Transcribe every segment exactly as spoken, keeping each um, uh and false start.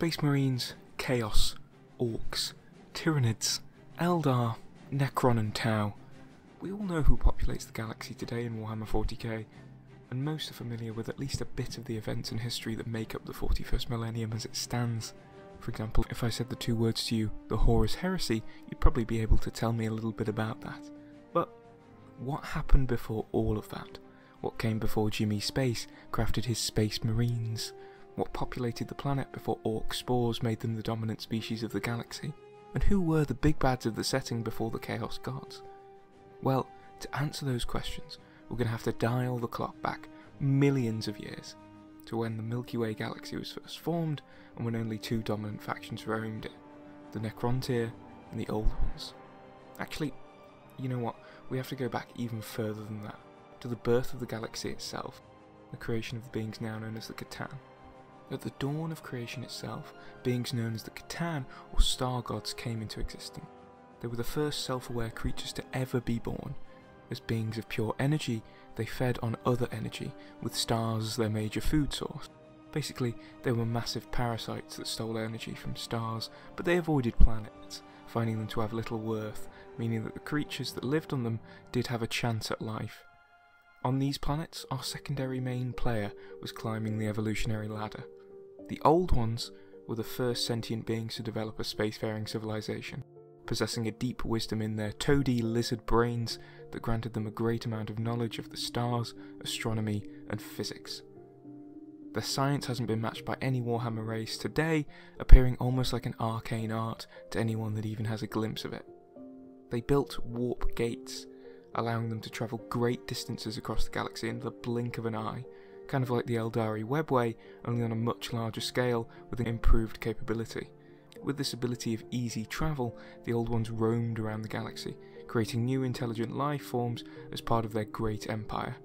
Space Marines, Chaos, Orks, Tyranids, Eldar, Necron and Tau. We all know who populates the galaxy today in Warhammer forty K, and most are familiar with at least a bit of the events and history that make up the forty-first millennium as it stands. For example, if I said the two words to you, the Horus Heresy, you'd probably be able to tell me a little bit about that. But what happened before all of that? What came before Jimmy Space crafted his Space Marines? What populated the planet before Orc spores made them the dominant species of the galaxy? And who were the big bads of the setting before the Chaos Gods? Well, to answer those questions, we're going to have to dial the clock back millions of years to when the Milky Way galaxy was first formed and when only two dominant factions roamed it, the Necrontyr and the Old Ones. Actually, you know what, we have to go back even further than that, to the birth of the galaxy itself, the creation of the beings now known as the C'tan. At the dawn of creation itself, beings known as the C'tan, or Star Gods, came into existence. They were the first self-aware creatures to ever be born. As beings of pure energy, they fed on other energy, with stars as their major food source. Basically, they were massive parasites that stole energy from stars, but they avoided planets, finding them to have little worth, meaning that the creatures that lived on them did have a chance at life. On these planets, our secondary main player was climbing the evolutionary ladder. The Old Ones were the first sentient beings to develop a spacefaring civilization, possessing a deep wisdom in their toady lizard brains that granted them a great amount of knowledge of the stars, astronomy, and physics. Their science hasn't been matched by any Warhammer race today, appearing almost like an arcane art to anyone that even has a glimpse of it. They built warp gates, allowing them to travel great distances across the galaxy in the blink of an eye, kind of like the Eldari webway, only on a much larger scale with an improved capability. With this ability of easy travel, the Old Ones roamed around the galaxy, creating new intelligent life forms as part of their great empire.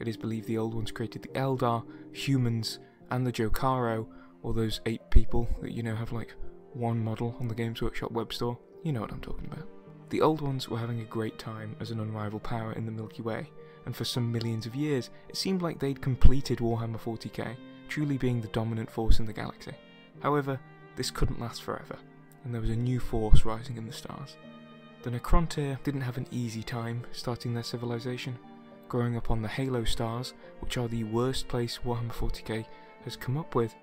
It is believed the Old Ones created the Eldar, humans, and the Jokaro, or those ape people that you know have like one model on the Games Workshop web store. You know what I'm talking about. The Old Ones were having a great time as an unrivaled power in the Milky Way, and for some millions of years it seemed like they'd completed Warhammer forty K, truly being the dominant force in the galaxy. However, this couldn't last forever, and there was a new force rising in the stars. The Necrontyr didn't have an easy time starting their civilization, growing up on the Halo stars, which are the worst place Warhammer forty K has come up with.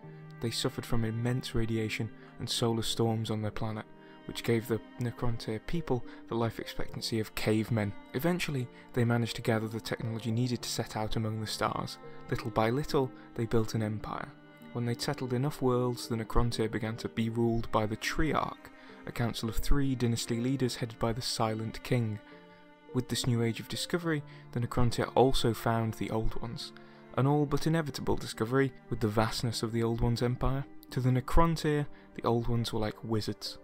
They suffered from immense radiation and solar storms on their planet, which gave the Necrontyr people the life expectancy of cavemen. Eventually, they managed to gather the technology needed to set out among the stars. Little by little, they built an empire. When they'd settled enough worlds, the Necrontyr began to be ruled by the Triarch, a council of three dynasty leaders headed by the Silent King. With this new age of discovery, the Necrontyr also found the Old Ones, an all but inevitable discovery with the vastness of the Old Ones' empire. To the Necrontyr, the Old Ones were like wizards.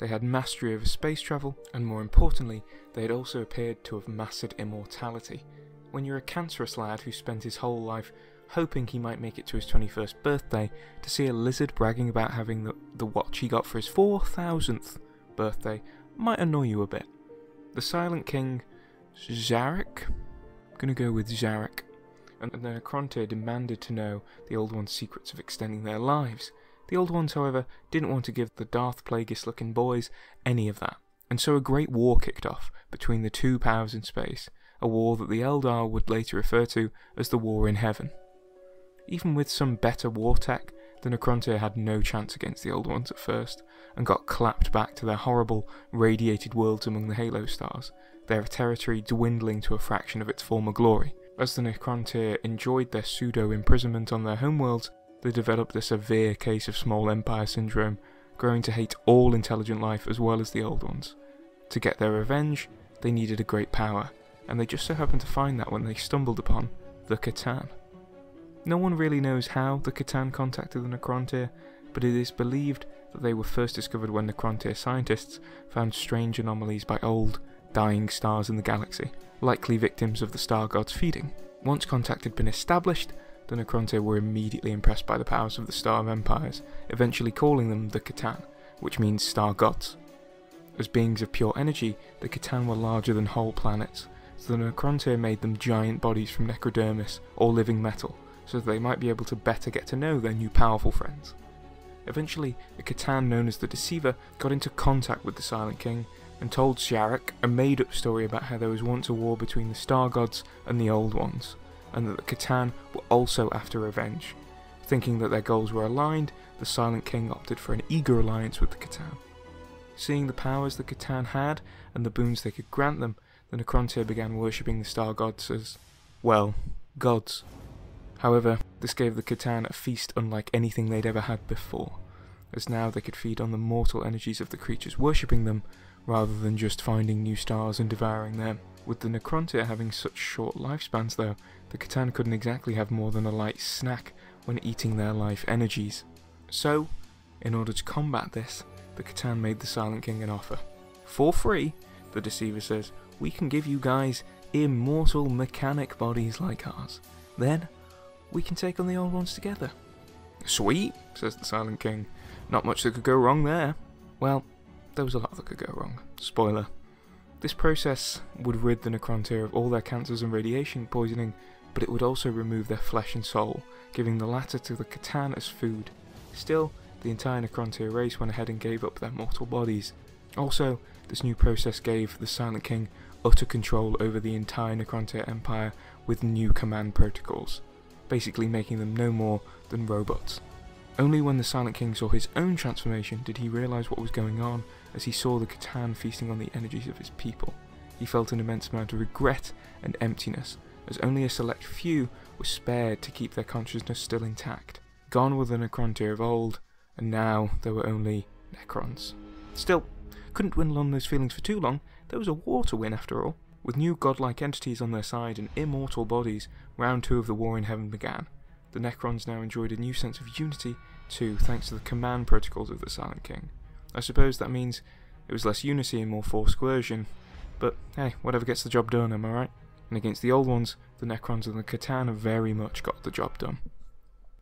They had mastery over space travel, and more importantly, they had also appeared to have mastered immortality. When you're a cancerous lad who spent his whole life hoping he might make it to his twenty-first birthday, to see a lizard bragging about having the, the watch he got for his four thousandth birthday might annoy you a bit. The Silent King, Szarekh, I'm gonna go with Szarekh, and the Necrontyr demanded to know the Old Ones' secrets of extending their lives. The Old Ones, however, didn't want to give the Darth Plagueis-looking boys any of that, and so a great war kicked off between the two powers in space, a war that the Eldar would later refer to as the War in Heaven. Even with some better war tech, the Necrontyr had no chance against the Old Ones at first, and got clapped back to their horrible, radiated worlds among the Halo stars, their territory dwindling to a fraction of its former glory. As the Necrontyr enjoyed their pseudo-imprisonment on their homeworlds, they developed a severe case of small empire syndrome, growing to hate all intelligent life as well as the Old Ones. To get their revenge, they needed a great power, and they just so happened to find that when they stumbled upon the C'tan. No one really knows how the C'tan contacted the Necrontyr, but it is believed that they were first discovered when Necrontyr scientists found strange anomalies by old, dying stars in the galaxy, likely victims of the Star God's feeding. Once contact had been established, the Necrontyr were immediately impressed by the powers of the Star Empires, eventually calling them the C'tan, which means Star Gods. As beings of pure energy, the C'tan were larger than whole planets, so the Necrontyr made them giant bodies from Necrodermis, or living metal, so that they might be able to better get to know their new powerful friends. Eventually, a C'tan known as the Deceiver got into contact with the Silent King and told Szarekh a made-up story about how there was once a war between the Star Gods and the Old Ones, and that the C'tan were also after revenge. Thinking that their goals were aligned, the Silent King opted for an eager alliance with the C'tan. Seeing the powers the C'tan had and the boons they could grant them, the Necrontyr began worshipping the Star Gods as, well, gods. However, this gave the C'tan a feast unlike anything they'd ever had before, as now they could feed on the mortal energies of the creatures worshipping them, rather than just finding new stars and devouring them. With the Necrontyr having such short lifespans though, the C'tan couldn't exactly have more than a light snack when eating their life energies. So, in order to combat this, the C'tan made the Silent King an offer. For free, the Deceiver says, we can give you guys immortal mechanic bodies like ours. Then, we can take on the Old Ones together. Sweet, says the Silent King. Not much that could go wrong there. Well, there was a lot that could go wrong. Spoiler. This process would rid the Necrontyr of all their cancers and radiation poisoning, but it would also remove their flesh and soul, giving the latter to the C'tan as food. Still, the entire Necrontyr race went ahead and gave up their mortal bodies. Also, this new process gave the Silent King utter control over the entire Necrontyr Empire with new command protocols, basically making them no more than robots. Only when the Silent King saw his own transformation did he realise what was going on, as he saw the C'tan feasting on the energies of his people. He felt an immense amount of regret and emptiness, as only a select few were spared to keep their consciousness still intact. Gone were the Necrontyr of old, and now there were only Necrons. Still, couldn't dwindle on those feelings for too long. There was a war to win after all. With new godlike entities on their side and immortal bodies, round two of the War in Heaven began. The Necrons now enjoyed a new sense of unity too, thanks to the command protocols of the Silent King. I suppose that means it was less unity and more forced coercion, but hey, whatever gets the job done, am I right? And against the Old Ones, the Necrons and the C'tan have very much got the job done.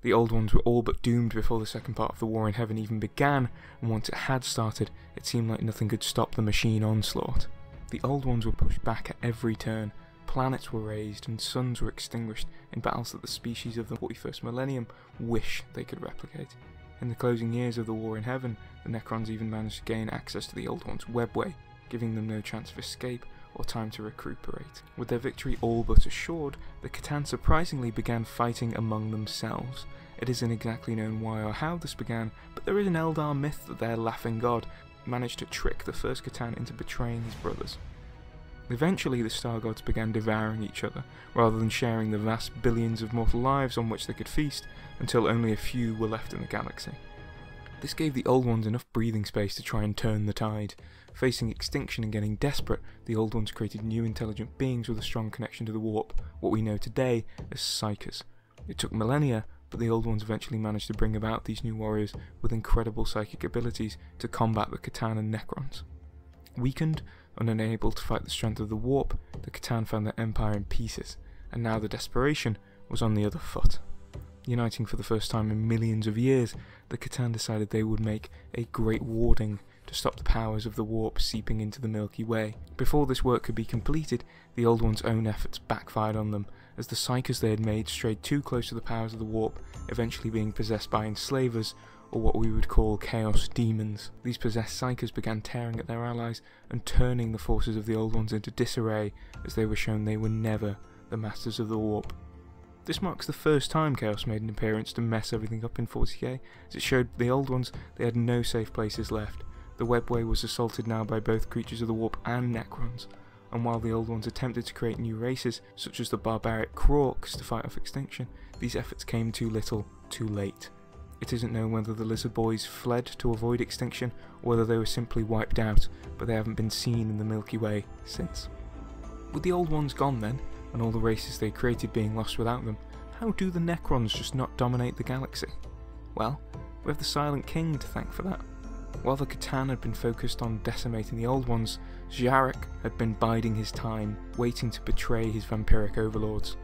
The Old Ones were all but doomed before the second part of the War in Heaven even began, and once it had started, it seemed like nothing could stop the machine onslaught. The Old Ones were pushed back at every turn, planets were razed, and suns were extinguished in battles that the species of the forty-first millennium wish they could replicate. In the closing years of the War in Heaven, the Necrons even managed to gain access to the Old Ones' webway, giving them no chance of escape or time to recuperate. With their victory all but assured, the C'tan surprisingly began fighting among themselves. It isn't exactly known why or how this began, but there is an Eldar myth that their Laughing God managed to trick the first C'tan into betraying his brothers. Eventually the Star Gods began devouring each other, rather than sharing the vast billions of mortal lives on which they could feast, until only a few were left in the galaxy. This gave the Old Ones enough breathing space to try and turn the tide. Facing extinction and getting desperate, the Old Ones created new intelligent beings with a strong connection to the Warp, what we know today as Psykers. It took millennia, but the Old Ones eventually managed to bring about these new warriors with incredible psychic abilities to combat the C'tan and Necrons. Weakened and unable to fight the strength of the Warp, the C'tan found their empire in pieces, and now the desperation was on the other foot. Uniting for the first time in millions of years, the C'tan decided they would make a great warding to stop the powers of the Warp seeping into the Milky Way. Before this work could be completed, the Old Ones' own efforts backfired on them, as the Psykers they had made strayed too close to the powers of the Warp, eventually being possessed by enslavers, or what we would call Chaos Demons. These possessed Psykers began tearing at their allies and turning the forces of the Old Ones into disarray, as they were shown they were never the masters of the Warp. This marks the first time Chaos made an appearance to mess everything up in forty K, as it showed the Old Ones they had no safe places left. The webway was assaulted now by both creatures of the Warp and Necrons, and while the Old Ones attempted to create new races, such as the barbaric Crocs, to fight off extinction, these efforts came too little, too late. It isn't known whether the Lizard Boys fled to avoid extinction, or whether they were simply wiped out, but they haven't been seen in the Milky Way since. With the Old Ones gone then, and all the races they created being lost without them, how do the Necrons just not dominate the galaxy? Well, we have the Silent King to thank for that. While the C'tan had been focused on decimating the Old Ones, Szarekh had been biding his time, waiting to betray his vampiric overlords.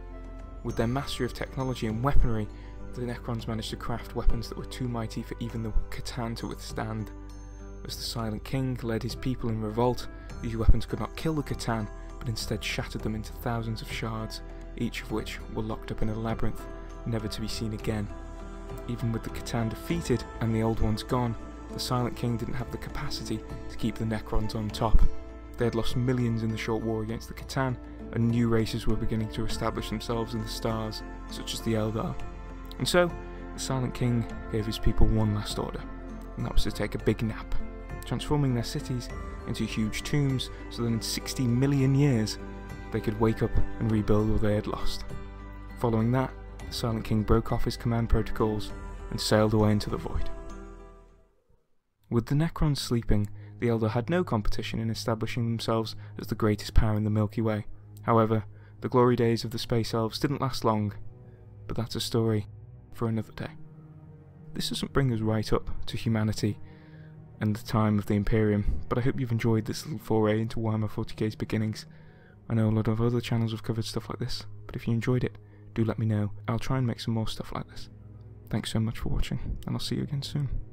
With their mastery of technology and weaponry, the Necrons managed to craft weapons that were too mighty for even the C'tan to withstand. As the Silent King led his people in revolt, these weapons could not kill the C'tan, but instead shattered them into thousands of shards, each of which were locked up in a labyrinth, never to be seen again. Even with the C'tan defeated and the Old Ones gone, the Silent King didn't have the capacity to keep the Necrons on top. They had lost millions in the short war against the C'tan, and new races were beginning to establish themselves in the stars, such as the Eldar. And so, the Silent King gave his people one last order, and that was to take a big nap, transforming their cities into huge tombs so that in sixty million years they could wake up and rebuild what they had lost. Following that, the Silent King broke off his command protocols and sailed away into the void. With the Necrons sleeping, the Eldar had no competition in establishing themselves as the greatest power in the Milky Way. However, the glory days of the Space Elves didn't last long, but that's a story for another day. This doesn't bring us right up to humanity and the time of the Imperium, but I hope you've enjoyed this little foray into Warhammer forty K's beginnings. I know a lot of other channels have covered stuff like this, but if you enjoyed it, do let me know. I'll try and make some more stuff like this. Thanks so much for watching, and I'll see you again soon.